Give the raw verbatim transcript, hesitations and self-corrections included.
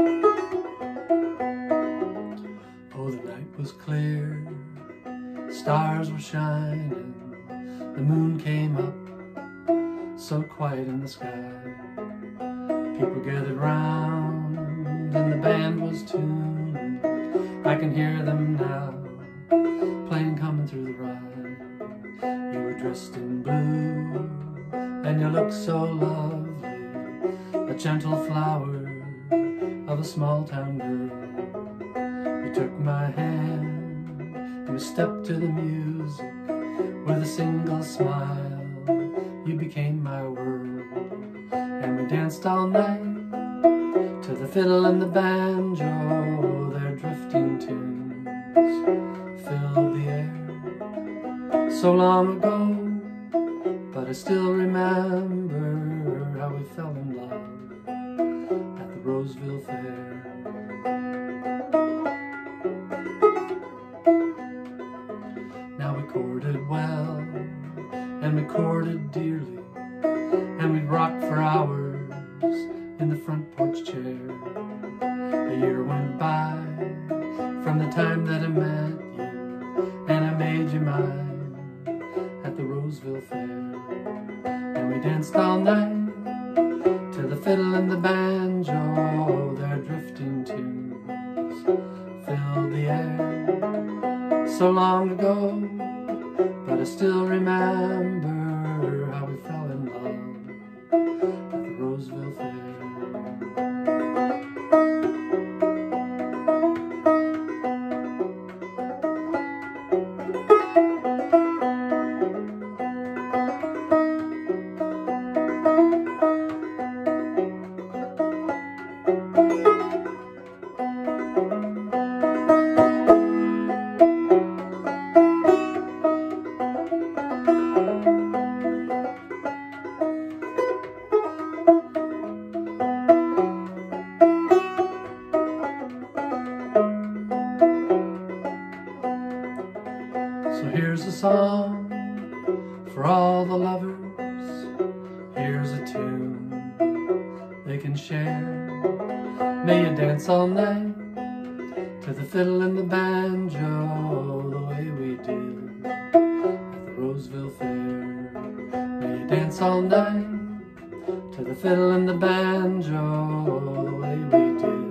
Oh, the night was clear, stars were shining, the moon came up, so quiet in the sky. People gathered round and the band was tuned. I can hear them now, playing Coming Through the Rye. You were dressed in blue and you looked so lovely, a gentle flower of a small town girl. You took my hand and we stepped to the music. With a single smile, you became my world. And we danced all night to the fiddle and the banjo. Their drifting tunes filled the air. So long ago, but I still remember how we fell in love at the Roseville Fair. Well, and we courted dearly, and we'd rock for hours in the front porch chair. A year went by from the time that I met you, and I made you mine at the Roseville Fair. And we danced all night to the fiddle and the banjo. Their drifting tunes filled the air. So long ago, but I still remember how we fell in love at the Roseville Fair. So here's a song for all the lovers, here's a tune they can share. May you dance all night to the fiddle and the banjo, the way we did at the Roseville Fair. May you dance all night to the fiddle and the banjo, the way we did.